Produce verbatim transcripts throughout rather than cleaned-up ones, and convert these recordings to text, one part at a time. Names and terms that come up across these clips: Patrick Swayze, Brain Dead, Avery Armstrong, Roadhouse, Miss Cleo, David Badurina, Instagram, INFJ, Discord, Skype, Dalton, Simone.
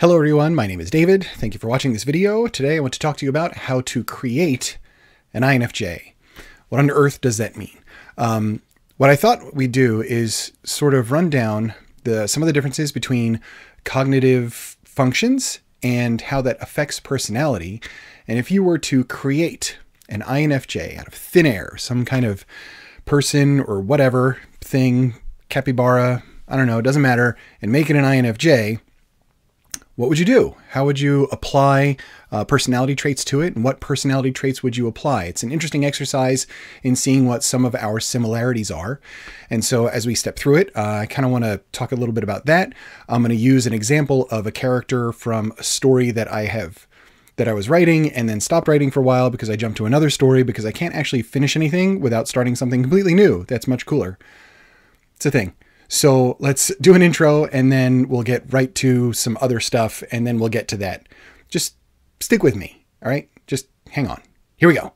Hello everyone, my name is David. Thank you for watching this video. Today I want to talk to you about how to create an I N F J. What on earth does that mean? Um, what I thought we'd do is sort of run down the, some of the differences between cognitive functions and how that affects personality. And if you were to create an I N F J out of thin air, some kind of person or whatever thing, capybara, I don't know, it doesn't matter, and make it an I N F J, what would you do? How would you apply uh, personality traits to it? And what personality traits would you apply? It's an interesting exercise in seeing what some of our similarities are. And so as we step through it, uh, I kind of want to talk a little bit about that. I'm going to use an example of a character from a story that I have, that I was writing and then stopped writing for a while because I jumped to another story because I can't actually finish anything without starting something completely new. That's much cooler. It's a thing. So let's do an intro and then we'll get right to some other stuff and then we'll get to that. Just stick with me, all right? Just hang on. Here we go.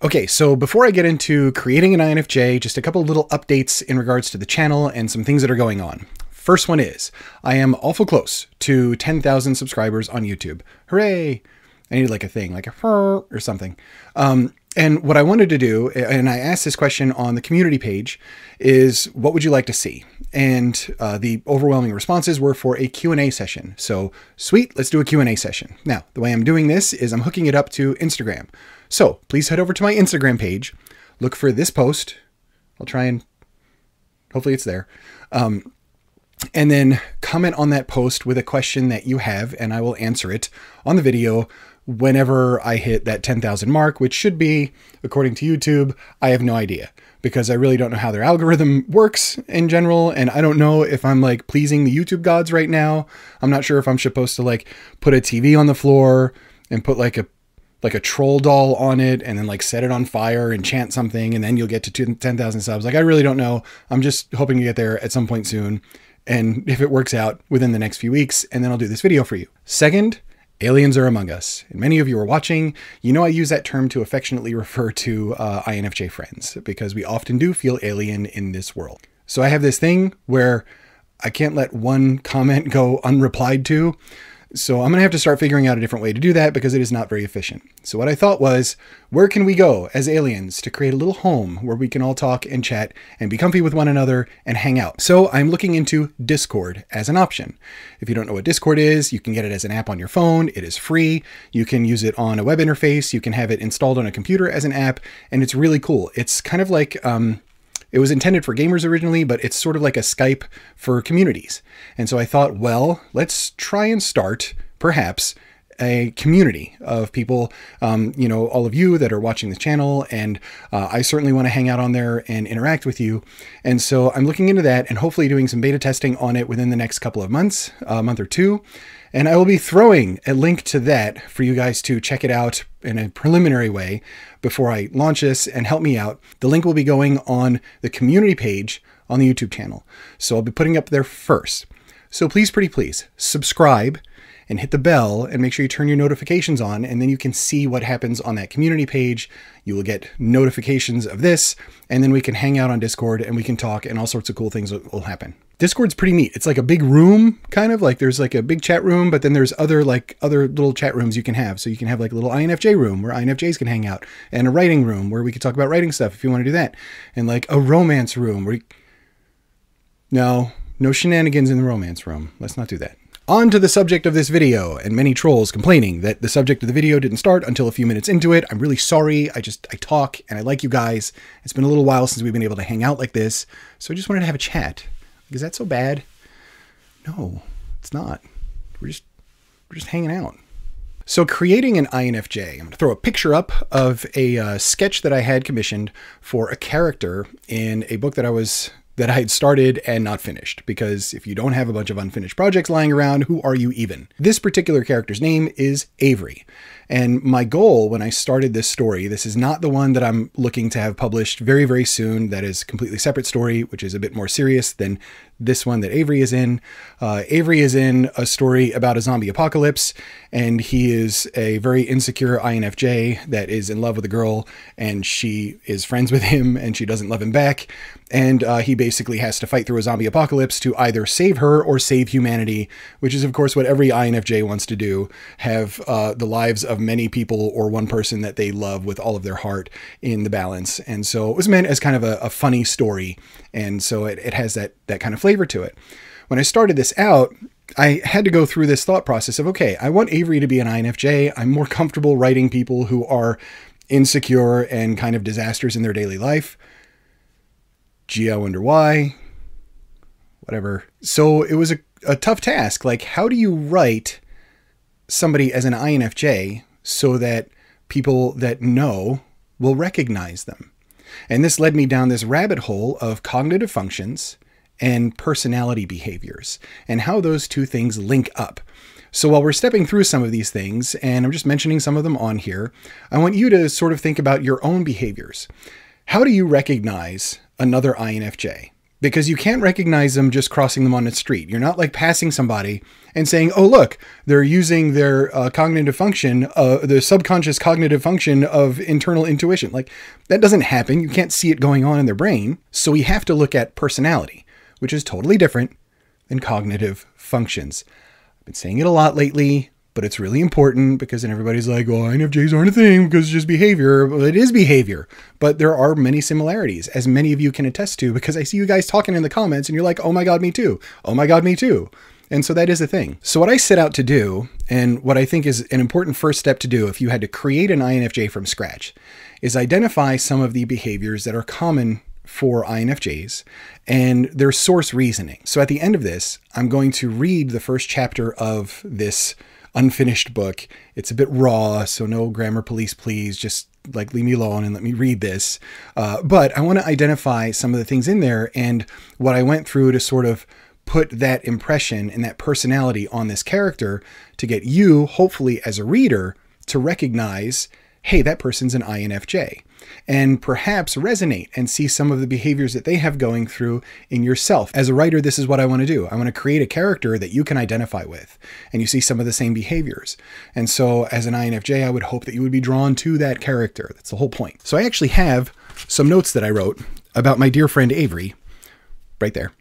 Okay, so before I get into creating an I N F J, just a couple of little updates in regards to the channel and some things that are going on. First one is, I am awful close to ten thousand subscribers on YouTube. Hooray! I needed like a thing, like a fur or something. Um, and what I wanted to do, and I asked this question on the community page, is what would you like to see? And uh, the overwhelming responses were for a Q and A session. So sweet, let's do a Q and A session. Now, the way I'm doing this is I'm hooking it up to Instagram. So please head over to my Instagram page, look for this post. I'll try and hopefully it's there. Um, and then comment on that post with a question that you have, and I will answer it on the video whenever I hit that ten thousand mark, which should be, according to YouTube, I have no idea because I really don't know how their algorithm works in general. And I don't know if I'm like pleasing the YouTube gods right now. I'm not sure if I'm supposed to like put a T V on the floor and put like a like a troll doll on it and then like set it on fire and chant something and then you'll get to ten thousand subs. Like, I really don't know. I'm just hoping to get there at some point soon. And if it works out within the next few weeks, and then I'll do this video for you. Second, aliens are among us. And many of you are watching. You know, I use that term to affectionately refer to uh, I N F J friends because we often do feel alien in this world. So I have this thing where I can't let one comment go unreplied to. So I'm going to have to start figuring out a different way to do that because it is not very efficient. So what I thought was, where can we go as aliens to create a little home where we can all talk and chat and be comfy with one another and hang out? So I'm looking into Discord as an option. If you don't know what Discord is, you can get it as an app on your phone. It is free. You can use it on a web interface. You can have it installed on a computer as an app. And it's really cool. It's kind of like, um, it was intended for gamers originally, but it's sort of like a Skype for communities. And so I thought, well, let's try and start, perhaps, a community of people, um, you know, all of you that are watching the channel. And uh, I certainly want to hang out on there and interact with you. And so I'm looking into that and hopefully doing some beta testing on it within the next couple of months, a month or two. And I will be throwing a link to that for you guys to check it out in a preliminary way before I launch this and help me out. The link will be going on the community page on the YouTube channel. So I'll be putting up there first. So please, pretty please, subscribe and hit the bell and make sure you turn your notifications on, and then you can see what happens on that community page. You will get notifications of this, and then we can hang out on Discord and we can talk and all sorts of cool things will happen. Discord's pretty neat. It's like a big room, kind of like there's like a big chat room, but then there's other like other little chat rooms you can have. So you can have like a little I N F J room where I N F Js can hang out, and a writing room where we could talk about writing stuff if you want to do that. And like a romance room where you... No, no shenanigans in the romance room. Let's not do that. On to the subject of this video, and many trolls complaining that the subject of the video didn't start until a few minutes into it. I'm really sorry. I just, I talk and I like you guys. It's been a little while since we've been able to hang out like this. So I just wanted to have a chat. Is that so bad? No, it's not. We're just, we're just hanging out. So creating an I N F J, I'm going to throw a picture up of a uh, sketch that I had commissioned for a character in a book that I was that I had started and not finished, because if you don't have a bunch of unfinished projects lying around, who are you even? This particular character's name is Avery. And my goal when I started this story, this is not the one that I'm looking to have published very, very soon. That is a completely separate story, which is a bit more serious than this one that Avery is in. Uh, Avery is in a story about a zombie apocalypse, and he is a very insecure I N F J that is in love with a girl, and she is friends with him and she doesn't love him back. And uh, he basically has to fight through a zombie apocalypse to either save her or save humanity, which is, of course, what every I N F J wants to do, have uh, the lives of many people or one person that they love with all of their heart in the balance. And so it was meant as kind of a, a funny story. And so it, it has that, that kind of flavor to it. When I started this out, I had to go through this thought process of, okay, I want Avery to be an I N F J. I'm more comfortable writing people who are insecure and kind of disasters in their daily life. Gee, I wonder why, whatever. So it was a, a tough task. Like, how do you write somebody as an I N F J so that people that know will recognize them? And this led me down this rabbit hole of cognitive functions and personality behaviors and how those two things link up. So while we're stepping through some of these things, and I'm just mentioning some of them on here, I want you to sort of think about your own behaviors. How do you recognize another I N F J? Because you can't recognize them just crossing them on the street. You're not like passing somebody and saying, oh, look, they're using their uh, cognitive function, uh, the subconscious cognitive function of internal intuition. Like, that doesn't happen. You can't see it going on in their brain. So we have to look at personality, which is totally different than cognitive functions. I've been saying it a lot lately, but it's really important because then everybody's like, well, I N F Js aren't a thing because it's just behavior. Well, it is behavior, but there are many similarities, as many of you can attest to, because I see you guys talking in the comments and you're like, oh my God, me too. Oh my God, me too. And so that is a thing. So what I set out to do, and what I think is an important first step to do if you had to create an I N F J from scratch, is identify some of the behaviors that are common for I N F Js and their source reasoning. So at the end of this, I'm going to read the first chapter of this unfinished book. It's a bit raw, so no grammar police, please. Just like leave me alone and let me read this. Uh, but I want to identify some of the things in there and what I went through to sort of put that impression and that personality on this character to get you, hopefully as a reader, to recognize, hey, that person's an I N F J, and perhaps resonate and see some of the behaviors that they have going through in yourself. As a writer, this is what I want to do. I want to create a character that you can identify with, and you see some of the same behaviors. And so as an I N F J, I would hope that you would be drawn to that character. That's the whole point. So I actually have some notes that I wrote about my dear friend Avery right there.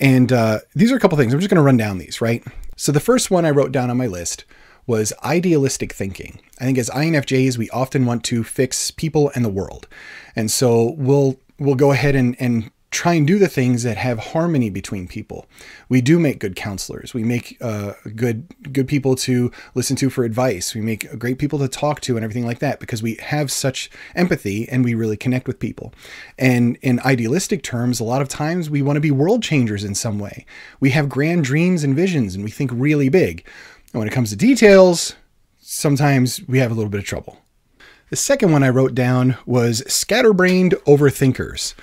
And uh, these are a couple things. I'm just going to run down these, right? So the first one I wrote down on my list was idealistic thinking. I think as I N F Js, we often want to fix people and the world. And so we'll we'll go ahead and, and try and do the things that have harmony between people. We do make good counselors. We make uh, good, good people to listen to for advice. We make great people to talk to and everything like that because we have such empathy and we really connect with people. And in idealistic terms, a lot of times we want to be world changers in some way. We have grand dreams and visions and we think really big. And when it comes to details, sometimes we have a little bit of trouble. The second one I wrote down was scatterbrained overthinkers.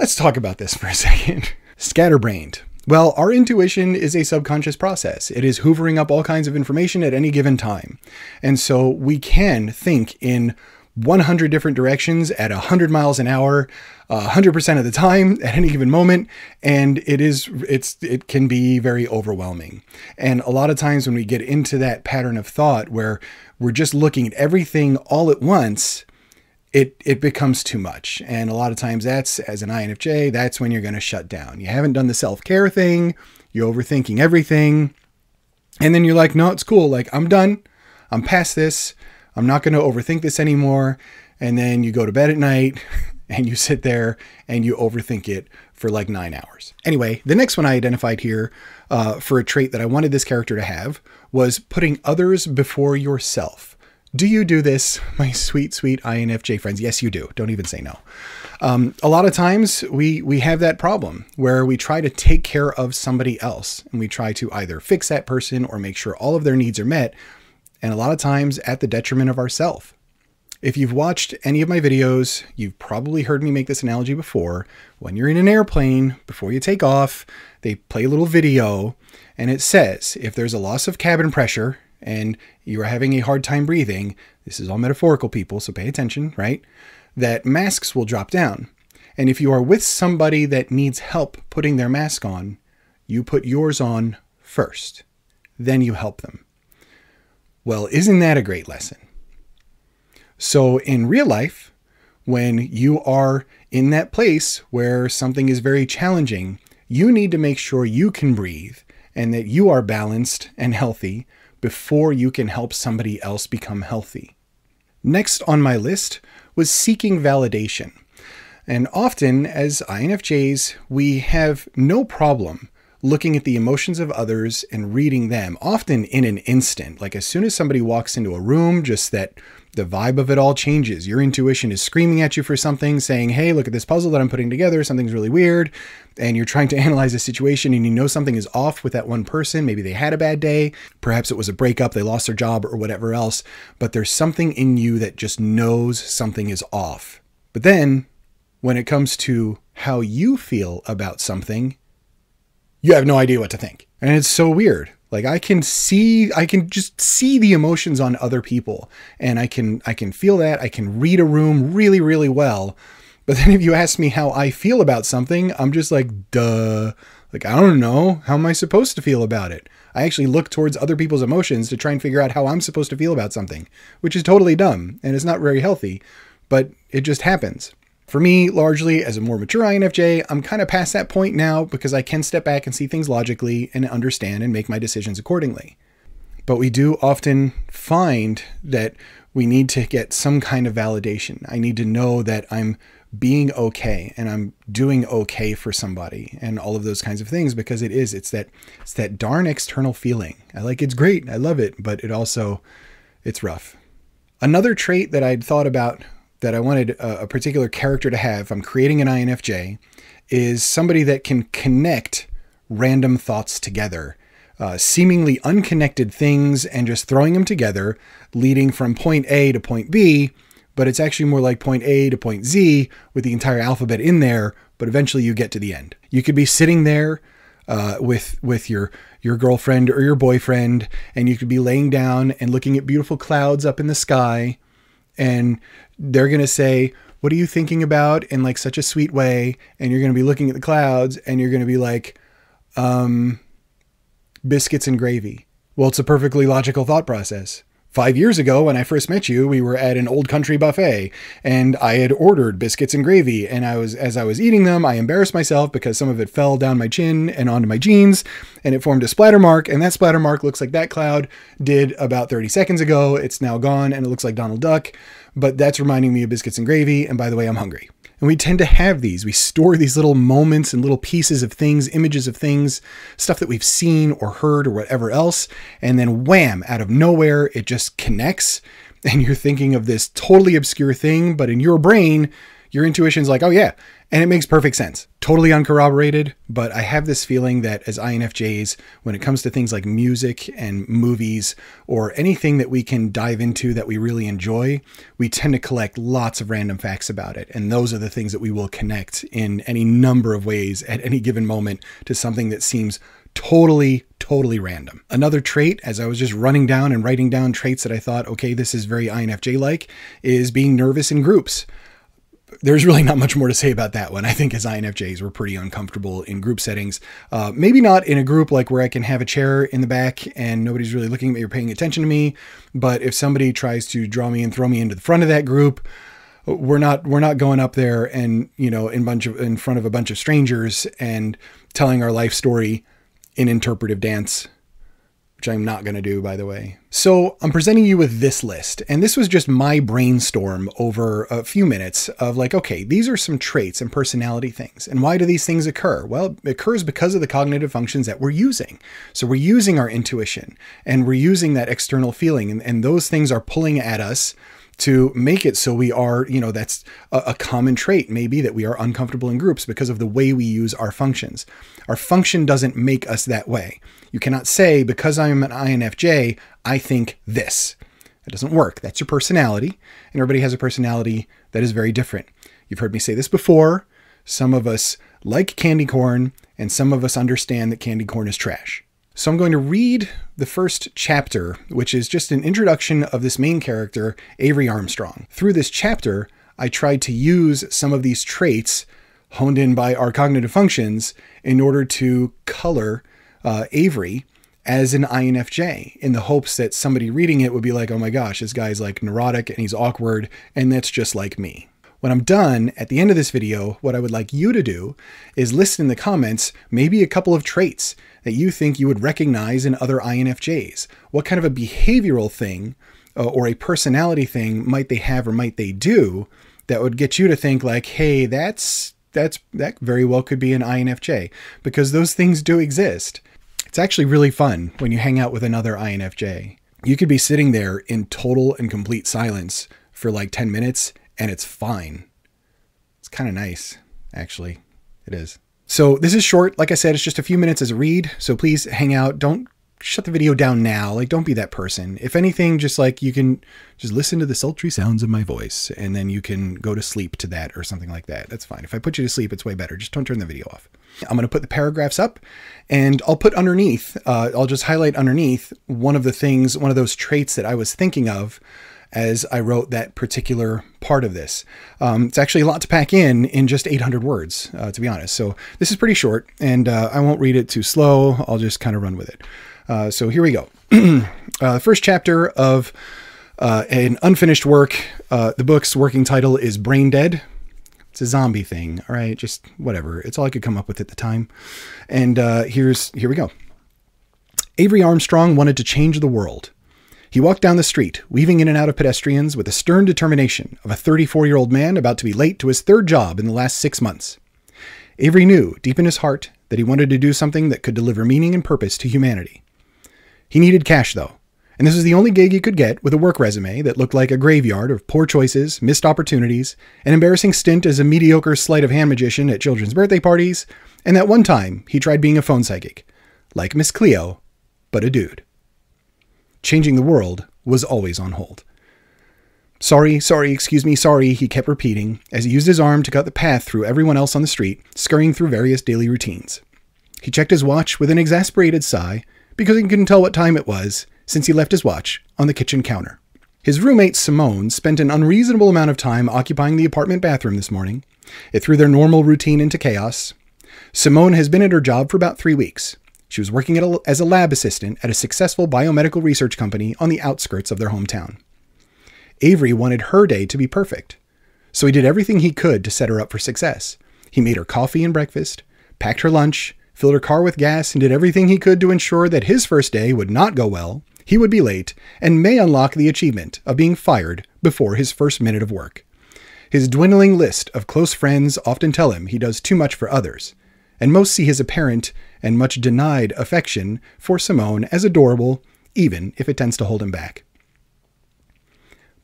Let's talk about this for a second. Scatterbrained. Well, our intuition is a subconscious process. It is hoovering up all kinds of information at any given time. And so we can think in one hundred different directions at one hundred miles an hour, uh, one hundred percent of the time at any given moment. And it is, it's, it can be very overwhelming. And a lot of times when we get into that pattern of thought where we're just looking at everything all at once, it, it becomes too much. And a lot of times that's, as an I N F J, that's when you're going to shut down. You haven't done the self-care thing. You're overthinking everything. And then you're like, no, it's cool. Like, I'm done. I'm past this. I'm not going to overthink this anymore. And then you go to bed at night and you sit there and you overthink it for like nine hours. Anyway, the next one I identified here uh, for a trait that I wanted this character to have was putting others before yourself. Do you do this, my sweet, sweet I N F J friends? Yes, you do. Don't even say no. Um, a lot of times we, we have that problem where we try to take care of somebody else and we try to either fix that person or make sure all of their needs are met. And a lot of times at the detriment of ourselves. If you've watched any of my videos, you've probably heard me make this analogy before. When you're in an airplane, before you take off, they play a little video and it says, if there's a loss of cabin pressure and you are having a hard time breathing, this is all metaphorical, people, so pay attention, right? That masks will drop down. And if you are with somebody that needs help putting their mask on, you put yours on first, then you help them. Well, isn't that a great lesson? So in real life, when you are in that place where something is very challenging, you need to make sure you can breathe and that you are balanced and healthy before you can help somebody else become healthy. Next on my list was seeking validation. And often as I N F Js, we have no problem looking at the emotions of others and reading them, often in an instant. Like as soon as somebody walks into a room, just that the vibe of it all changes. Your intuition is screaming at you for something, saying, hey, look at this puzzle that I'm putting together. Something's really weird. And you're trying to analyze a situation and you know something is off with that one person. Maybe they had a bad day. Perhaps it was a breakup. They lost their job or whatever else. But there's something in you that just knows something is off. But then when it comes to how you feel about something, you have no idea what to think. And it's so weird. Like I can see, I can just see the emotions on other people and I can, I can feel that. I can read a room really, really well. But then if you ask me how I feel about something, I'm just like, duh, like, I don't know. How am I supposed to feel about it? I actually look towards other people's emotions to try and figure out how I'm supposed to feel about something, which is totally dumb and it's not very healthy, but it just happens. For me, largely as a more mature I N F J, I'm kind of past that point now because I can step back and see things logically and understand and make my decisions accordingly. But we do often find that we need to get some kind of validation. I need to know that I'm being okay and I'm doing okay for somebody and all of those kinds of things, because it is, it's that, it's that darn external feeling. I like, it's great. I love it, but it also, it's rough. Another trait that I'd thought about that I wanted a particular character to have, I'm creating an I N F J, is somebody that can connect random thoughts together, uh, seemingly unconnected things and just throwing them together, leading from point A to point B, but it's actually more like point A to point Z with the entire alphabet in there, but eventually you get to the end. You could be sitting there uh, with, with your, your girlfriend or your boyfriend, and you could be laying down and looking at beautiful clouds up in the sky, and they're going to say, what are you thinking about, in like such a sweet way? And you're going to be looking at the clouds and you're going to be like, um, biscuits and gravy. Well, it's a perfectly logical thought process. Five years ago, when I first met you, we were at an old country buffet and I had ordered biscuits and gravy. And I was, as I was eating them, I embarrassed myself because some of it fell down my chin and onto my jeans and it formed a splatter mark. And that splatter mark looks like that cloud did about thirty seconds ago. It's now gone and it looks like Donald Duck, but that's reminding me of biscuits and gravy. And by the way, I'm hungry. And we tend to have these, we store these little moments and little pieces of things, images of things, stuff that we've seen or heard or whatever else. And then wham, out of nowhere, it just connects. And you're thinking of this totally obscure thing, but in your brain, your intuition's like, oh yeah. And it makes perfect sense. Totally uncorroborated. But I have this feeling that as I N F Js, when it comes to things like music and movies or anything that we can dive into that we really enjoy, we tend to collect lots of random facts about it. And those are the things that we will connect in any number of ways at any given moment to something that seems totally, totally random. Another trait, as I was just running down and writing down traits that I thought, okay, this is very I N F J-like, is being nervous in groups. There's really not much more to say about that one. I think as I N F Js, we're pretty uncomfortable in group settings. Uh, maybe not in a group like where I can have a chair in the back and nobody's really looking at me or paying attention to me. But if somebody tries to draw me and throw me into the front of that group, we're not, we're not going up there and, you know, in bunch of, in front of a bunch of strangers and telling our life story in interpretive dance, which I'm not going to do, by the way. So I'm presenting you with this list. And this was just my brainstorm over a few minutes of like, okay, these are some traits and personality things. And why do these things occur? Well, it occurs because of the cognitive functions that we're using. So we're using our intuition and we're using that external feeling. And, and those things are pulling at us to make it so we are, you know, that's a, a common trait maybe, that we are uncomfortable in groups because of the way we use our functions. Our function doesn't make us that way. You cannot say, because I'm an I N F J, I think this. That doesn't work. That's your personality. And everybody has a personality that is very different. You've heard me say this before. Some of us like candy corn and some of us understand that candy corn is trash. So I'm going to read the first chapter, which is just an introduction of this main character, Avery Armstrong. Through this chapter, I tried to use some of these traits, honed in by our cognitive functions in order to color uh, Avery as an I N F J, in the hopes that somebody reading it would be like, oh my gosh, this guy's like neurotic and he's awkward, and that's just like me. When I'm done, at the end of this video, what I would like you to do is list in the comments maybe a couple of traits that you think you would recognize in other I N F Js. What kind of a behavioral thing uh, or a personality thing might they have or might they do that would get you to think like, hey, that's that's that very well could be an I N F J, because those things do exist. It's actually really fun when you hang out with another I N F J. You could be sitting there in total and complete silence for like ten minutes and it's fine. It's kind of nice, actually. It is. So this is short. Like I said, it's just a few minutes as a read. So please hang out. Don't shut the video down now. Like, don't be that person. If anything, just like you can just listen to the sultry sounds of my voice, and then you can go to sleep to that or something like that. That's fine. If I put you to sleep, it's way better. Just don't turn the video off. I'm going to put the paragraphs up, and I'll put underneath, uh, I'll just highlight underneath one of the things, one of those traits that I was thinking of as I wrote that particular part of this. Um, it's actually a lot to pack in in just eight hundred words, uh, to be honest. So this is pretty short, and uh, I won't read it too slow. I'll just kind of run with it. Uh, so here we go. uh, first chapter of uh, an unfinished work. Uh, the book's working title is Brain Dead. It's a zombie thing. All right, just whatever. It's all I could come up with at the time. And uh, here's, here we go. Avery Armstrong wanted to change the world. He walked down the street, weaving in and out of pedestrians with the stern determination of a thirty-four-year-old man about to be late to his third job in the last six months. Avery knew, deep in his heart, that he wanted to do something that could deliver meaning and purpose to humanity. He needed cash, though, and this was the only gig he could get with a work resume that looked like a graveyard of poor choices, missed opportunities, an embarrassing stint as a mediocre sleight-of-hand magician at children's birthday parties, and that one time he tried being a phone psychic, like Miss Cleo, but a dude. Changing the world was always on hold. Sorry, sorry, excuse me, sorry, he kept repeating as he used his arm to cut the path through everyone else on the street, scurrying through various daily routines. He checked his watch with an exasperated sigh because he couldn't tell what time it was since he left his watch on the kitchen counter. His roommate Simone spent an unreasonable amount of time occupying the apartment bathroom this morning. It threw their normal routine into chaos. Simone has been at her job for about three weeks. She was working at a, as a lab assistant at a successful biomedical research company on the outskirts of their hometown. Avery wanted her day to be perfect, so he did everything he could to set her up for success. He made her coffee and breakfast, packed her lunch, filled her car with gas, and did everything he could to ensure that his first day would not go well, he would be late, and may unlock the achievement of being fired before his first minute of work. His dwindling list of close friends often tell him he does too much for others, and most see his apparent and much denied affection for Simone as adorable, even if it tends to hold him back.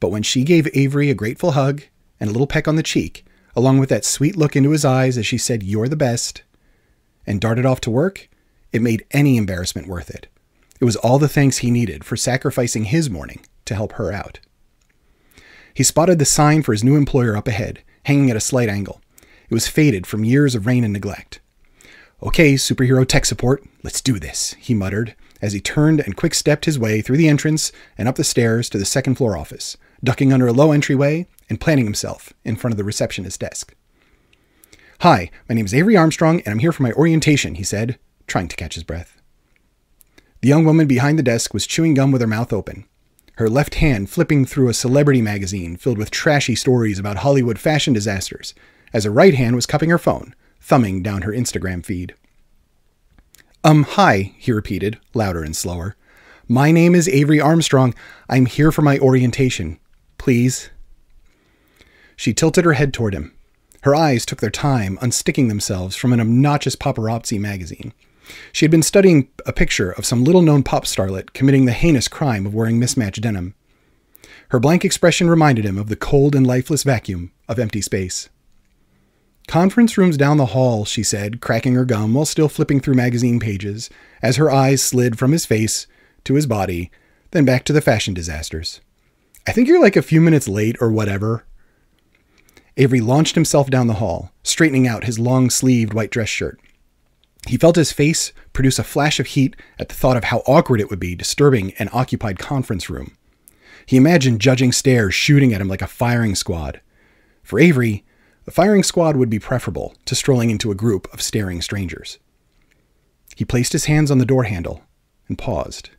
But when she gave Avery a grateful hug and a little peck on the cheek, along with that sweet look into his eyes as she said, "You're the best," and darted off to work, it made any embarrassment worth it. It was all the thanks he needed for sacrificing his morning to help her out. He spotted the sign for his new employer up ahead, hanging at a slight angle. It was faded from years of rain and neglect. "Okay, superhero tech support, let's do this," he muttered, as he turned and quick-stepped his way through the entrance and up the stairs to the second-floor office, ducking under a low entryway and planting himself in front of the receptionist's desk. "Hi, my name is Avery Armstrong, and I'm here for my orientation," he said, trying to catch his breath. The young woman behind the desk was chewing gum with her mouth open, her left hand flipping through a celebrity magazine filled with trashy stories about Hollywood fashion disasters, as her right hand was cupping her phone, thumbing down her Instagram feed. Um, hi, he repeated, louder and slower. "My name is Avery Armstrong. I'm here for my orientation. Please." She tilted her head toward him. Her eyes took their time unsticking themselves from an obnoxious paparazzi magazine. She had been studying a picture of some little-known pop starlet committing the heinous crime of wearing mismatched denim. Her blank expression reminded him of the cold and lifeless vacuum of empty space. "Conference rooms down the hall," she said, cracking her gum while still flipping through magazine pages, as her eyes slid from his face to his body, then back to the fashion disasters. "I think you're like a few minutes late or whatever." Avery launched himself down the hall, straightening out his long-sleeved white dress shirt. He felt his face produce a flash of heat at the thought of how awkward it would be disturbing an occupied conference room. He imagined judging stares shooting at him like a firing squad. For Avery, A firing squad would be preferable to strolling into a group of staring strangers. He placed his hands on the door handle and paused.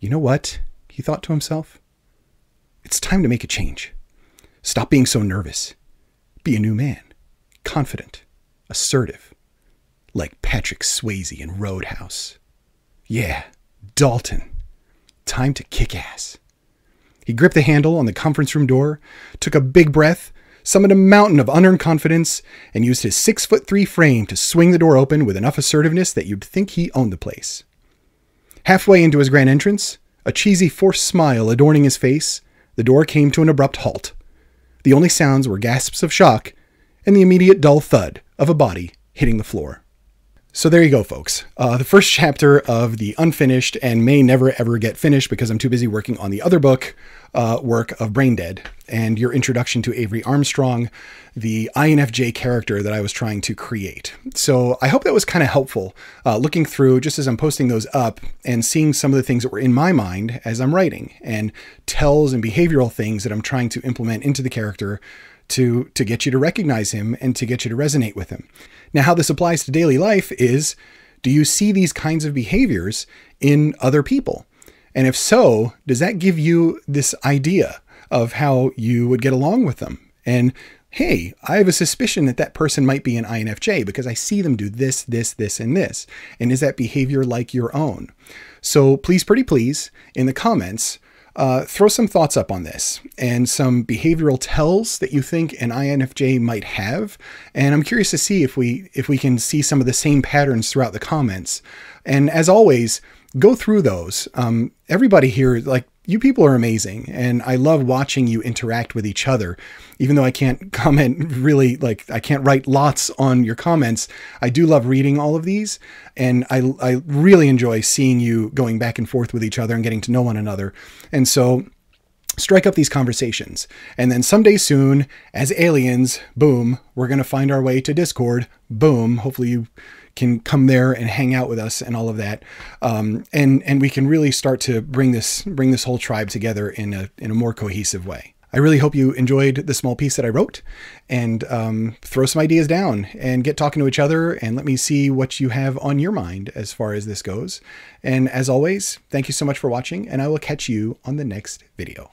You know what? He thought to himself. It's time to make a change. Stop being so nervous. Be a new man. Confident. Assertive. Like Patrick Swayze in Roadhouse. Yeah, Dalton. Time to kick ass. He gripped the handle on the conference room door, took a big breath, summoned a mountain of unearned confidence, and used his six foot three frame to swing the door open with enough assertiveness that you'd think he owned the place. Halfway into his grand entrance, a cheesy forced smile adorning his face, the door came to an abrupt halt. The only sounds were gasps of shock and the immediate dull thud of a body hitting the floor. So there you go, folks. Uh, the first chapter of the unfinished and may never ever get finished because I'm too busy working on the other book, uh, work of Brain Dead, and your introduction to Avery Armstrong, the I N F J character that I was trying to create. So I hope that was kind of helpful, uh, looking through just as I'm posting those up and seeing some of the things that were in my mind as I'm writing, and tells and behavioral things that I'm trying to implement into the character to, to get you to recognize him and to get you to resonate with him. Now, how this applies to daily life is, do you see these kinds of behaviors in other people? And if so, does that give you this idea of how you would get along with them? And hey, I have a suspicion that that person might be an I N F J because I see them do this, this, this, and this. And is that behavior like your own? So please, pretty please, in the comments, Uh, throw some thoughts up on this and some behavioral tells that you think an I N F J might have. And I'm curious to see if we, if we can see some of the same patterns throughout the comments. And as always, go through those. Um, everybody here, like, you people are amazing. And I love watching you interact with each other, even though I can't comment really, like I can't write lots on your comments. I do love reading all of these. And I, I really enjoy seeing you going back and forth with each other and getting to know one another. And so strike up these conversations. And then someday soon, as aliens, boom, we're going to find our way to Discord. Boom. Hopefully you can come there and hang out with us and all of that. Um, and, and we can really start to bring this, bring this whole tribe together in a, in a more cohesive way. I really hope you enjoyed the small piece that I wrote, and um, throw some ideas down and get talking to each other, and let me see what you have on your mind as far as this goes. And as always, thank you so much for watching, and I will catch you on the next video.